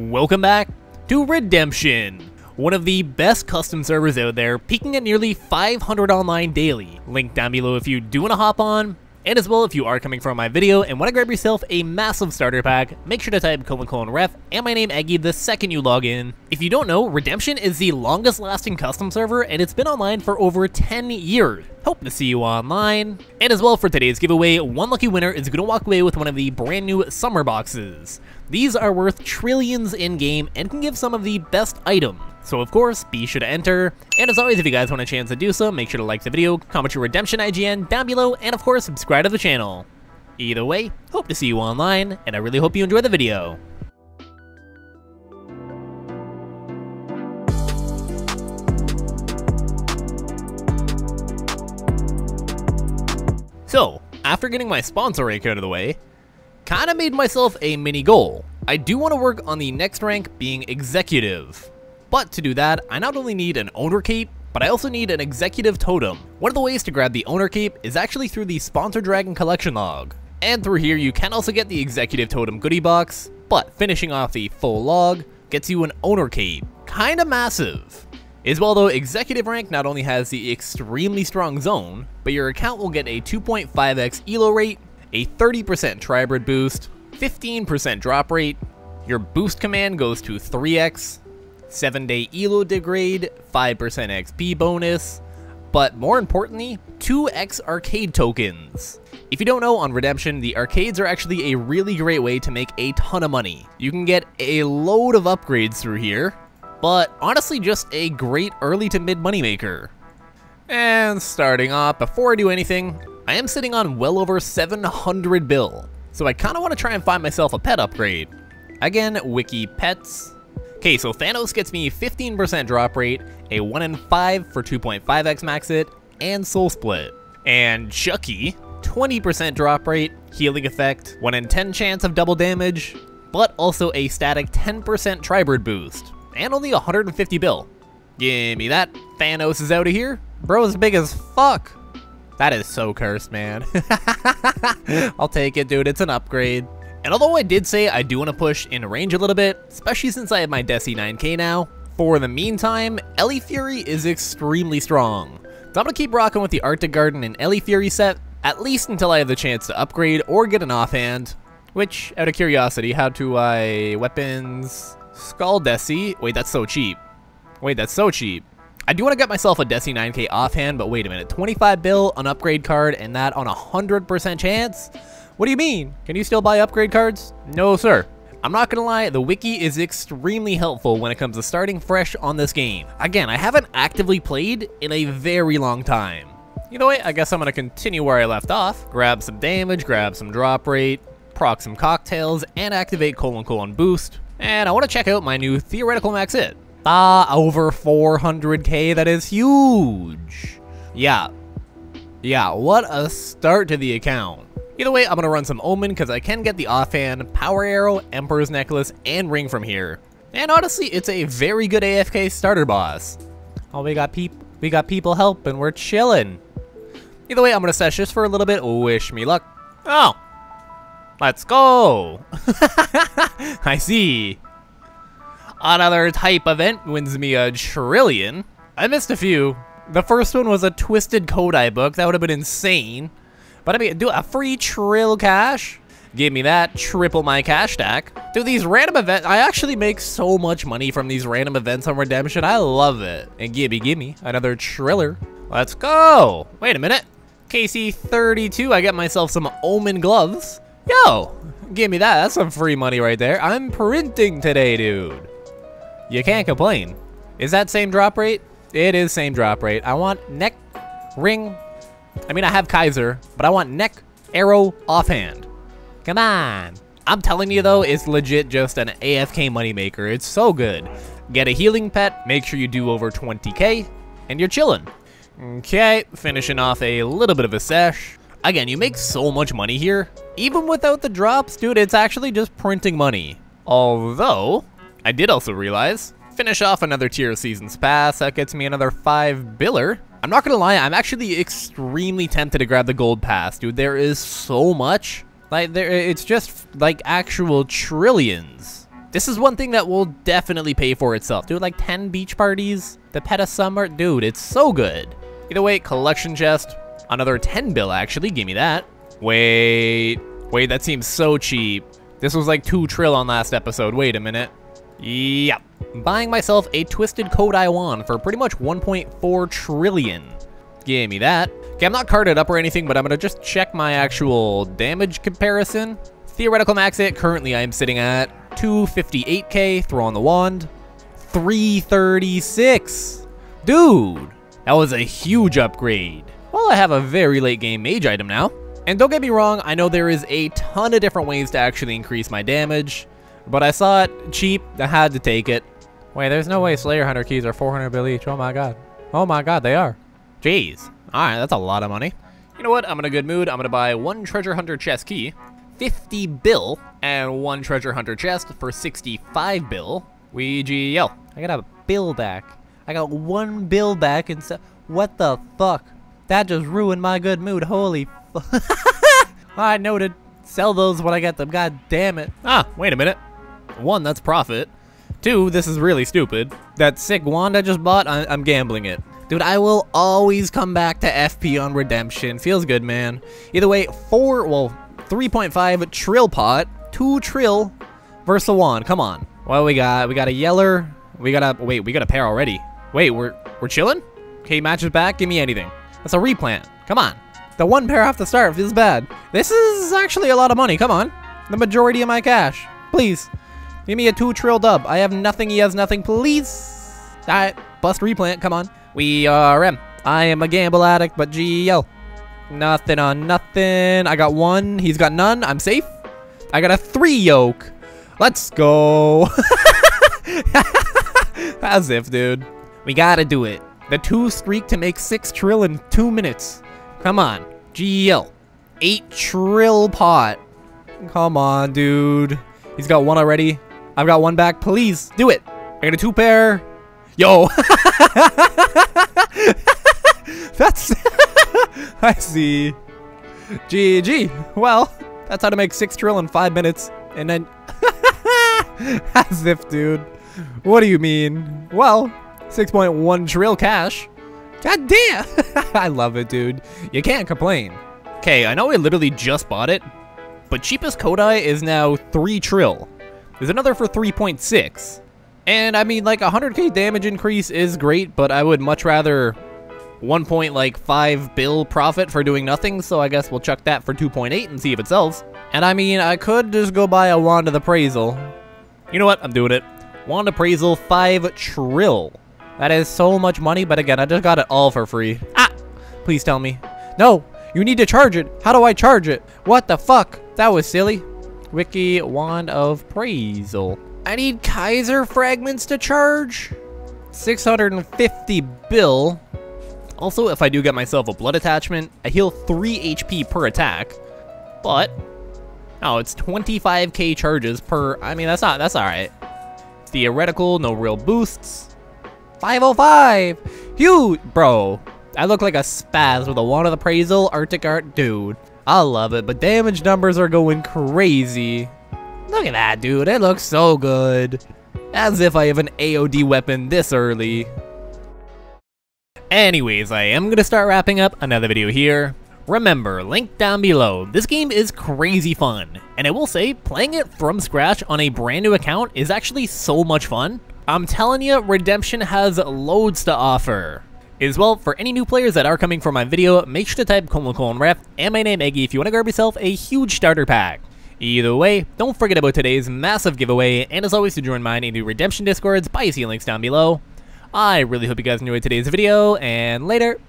Welcome back to Redemption, one of the best custom servers out there, peaking at nearly 500 online daily. Link down below if you do want to hop on, and as well if you are coming from my video and want to grab yourself a massive starter pack, make sure to type :ref and my name Eggy the second you log in. If you don't know, Redemption is the longest lasting custom server and it's been online for over 10 years. Hope to see you online. And as well for today's giveaway, one lucky winner is going to walk away with one of the brand new summer boxes. These are worth trillions in game and can give some of the best items. So of course, be sure to enter, and as always if you guys want a chance to do so, make sure to like the video, comment your Redemption IGN down below, and of course subscribe to the channel. Either way, hope to see you online, and I really hope you enjoy the video. So, after getting my sponsor rank out of the way, kinda made myself a mini goal. I do want to work on the next rank being Executive. But to do that, I not only need an Owner Cape, but I also need an Executive Totem. One of the ways to grab the Owner Cape is actually through the Sponsored Dragon Collection Log. And through here you can also get the Executive Totem Goodie Box, but finishing off the full log gets you an Owner Cape. Kinda massive. As well though, Executive rank not only has the extremely strong zone, but your account will get a 2.5x ELO rate, a 30% tribrid boost, 15% drop rate, your boost command goes to 3x, 7-day ELO degrade, 5% XP bonus, but more importantly, 2x arcade tokens. If you don't know, on Redemption, the arcades are actually a really great way to make a ton of money. You can get a load of upgrades through here, but honestly just a great early to mid moneymaker. And starting off, before I do anything, I am sitting on well over 700 bill, so I kinda wanna try and find myself a pet upgrade. Again, wiki pets. Okay, so Thanos gets me 15% drop rate, a 1 in 5 for 2.5x max it, and soul split. And Chucky, 20% drop rate, healing effect, 1 in 10 chance of double damage, but also a static 10% tribrid boost, and only 150 bill. Gimme that, Thanos is out of here. Bro's big as fuck. That is so cursed, man. I'll take it, dude, it's an upgrade. And although I did say I do want to push in range a little bit, especially since I have my Desi 9K now, for the meantime, Ely Fury is extremely strong. So I'm going to keep rocking with the Arctic Garden and Ely Fury set, at least until I have the chance to upgrade or get an offhand. Which, out of curiosity, how do I... weapons... Skull Desi? Wait, that's so cheap. Wait, that's so cheap. I do want to get myself a Desi 9K offhand, but wait a minute. 25 bill, an upgrade card, and that on 100% chance? What do you mean? Can you still buy upgrade cards? No, sir. I'm not gonna lie, the wiki is extremely helpful when it comes to starting fresh on this game. Again, I haven't actively played in a very long time. You know what, I guess I'm gonna continue where I left off. Grab some damage, grab some drop rate, proc some cocktails, and activate : boost. And I wanna check out my new theoretical max hit. Over 400k, that is huge. Yeah, what a start to the account. Either way, I'm going to run some Omen because I can get the offhand, Power Arrow, Emperor's Necklace, and Ring from here. And honestly, it's a very good AFK starter boss. Oh, we got people helping, we're chilling. Either way, I'm going to sesh this for a little bit. Wish me luck. Oh, let's go. I see. Another type event wins me a trillion. I missed a few. The first one was a Twisted Kodai book. That would have been insane. But I mean, do a free trill cash? Give me that, triple my cash stack. Dude, these random events, I actually make so much money from these random events on Redemption. I love it. And gimme, another triller. Let's go. Wait a minute. KC32, I get myself some Omen gloves. Yo, give me that. That's some free money right there. I'm printing today, dude. You can't complain. Is that same drop rate? It is same drop rate. I want neck, ring, I mean, I have Kaiser, but I want neck, arrow, offhand. Come on. I'm telling you, though, it's legit just an AFK moneymaker. It's so good. Get a healing pet, make sure you do over 20k, and you're chilling. Okay, finishing off a little bit of a sesh. Again, you make so much money here. Even without the drops, dude, it's actually just printing money. Although, I did also realize, finish off another tier of Seasons Pass. That gets me another 5 biller. I'm not gonna lie, I'm actually extremely tempted to grab the gold pass, dude. There is so much. Like, it's just like actual trillions. This is one thing that will definitely pay for itself. Dude, like 10 beach parties, the pet of summer, dude, it's so good. Either way, collection chest, another 10 bill actually, give me that. Wait, that seems so cheap. This was like 2 trill on last episode, wait a minute. Yep. Buying myself a Twisted Kodai Wand for pretty much 1.4 trillion. Give me that. Okay, I'm not carded up or anything, but I'm gonna just check my actual damage comparison. Theoretical max hit, currently I am sitting at 258k, throw on the wand, 336. Dude, that was a huge upgrade. Well, I have a very late game mage item now. And don't get me wrong, I know there is a ton of different ways to actually increase my damage, but I saw it cheap, I had to take it. Wait, there's no way Slayer Hunter keys are 400 bill each, oh my god. Oh my god, they are. Jeez, alright, that's a lot of money. You know what, I'm in a good mood, I'm gonna buy 1 Treasure Hunter chest key, 50 bill, and 1 Treasure Hunter chest for 65 bill. WGL. I got a bill back. I got 1 bill back and so what the fuck? That just ruined my good mood, holy fuck. I noted, sell those when I get them, god damn it. Ah, wait a minute. 1, that's profit. 2, this is really stupid. That sick wand I just bought, I'm gambling it. Dude, I will always come back to FP on Redemption. Feels good, man. Either way, 3.5 trill pot, 2 trill versus the wand, come on. Well, we got a yeller, we got a pair already. Wait, we're chilling? Okay, matches back, give me anything. That's a replant, come on. The 1 pair off the start feels bad. This is actually a lot of money, come on. The majority of my cash, please. Give me a 2 trill dub. I have nothing, he has nothing, please. All right, bust replant, come on. We are M. I am a gamble addict, but GL. Nothing on nothing. I got 1, he's got none, I'm safe. I got a 3 yoke. Let's go. As if, dude. We gotta do it. The 2 streak to make 6 trill in 2 minutes. Come on, GL. 8 trill pot. Come on, dude. He's got 1 already. I've got 1 back, please do it. I got a 2 pair. Yo. That's, I see. GG. Well, that's how to make 6 trill in 5 minutes. And then, as if, dude. What do you mean? Well, 6.1 trill cash. God damn. I love it, dude. You can't complain. Okay, I know we literally just bought it, but cheapest Kodai is now 3 trill. There's another for 3.6. And I mean, like 100k damage increase is great, but I would much rather 1.5 bill profit for doing nothing, so I guess we'll chuck that for 2.8 and see if it sells. And I mean, I could just go buy a Wand of Appraisal. You know what? I'm doing it. Wand of Appraisal, 5 trill. That is so much money, but again, I just got it all for free. Ah! Please tell me. No! You need to charge it! How do I charge it? What the fuck? That was silly. Wiki Wand of Appraisal. I need Kaiser Fragments to charge? 650 bill. Also, if I do get myself a Blood Attachment, I heal 3 HP per attack, but, oh, it's 25k charges per, I mean, that's all right. Theoretical, no real boosts. 505! Huge! Bro, I look like a spaz with a Wand of Appraisal, Arctic Garden, dude. I love it, but damage numbers are going crazy. Look at that, dude. It looks so good. As if I have an AOD weapon this early. Anyways, I am going to start wrapping up another video here. Remember, link down below. This game is crazy fun. And I will say, playing it from scratch on a brand new account is actually so much fun. I'm telling you, Redemption has loads to offer. As well, for any new players that are coming for my video, make sure to type #ref and my name Eggy if you want to grab yourself a huge starter pack. Either way, don't forget about today's massive giveaway, and as always to join mine and the Redemption Discords by seeing links down below. I really hope you guys enjoyed today's video, and later!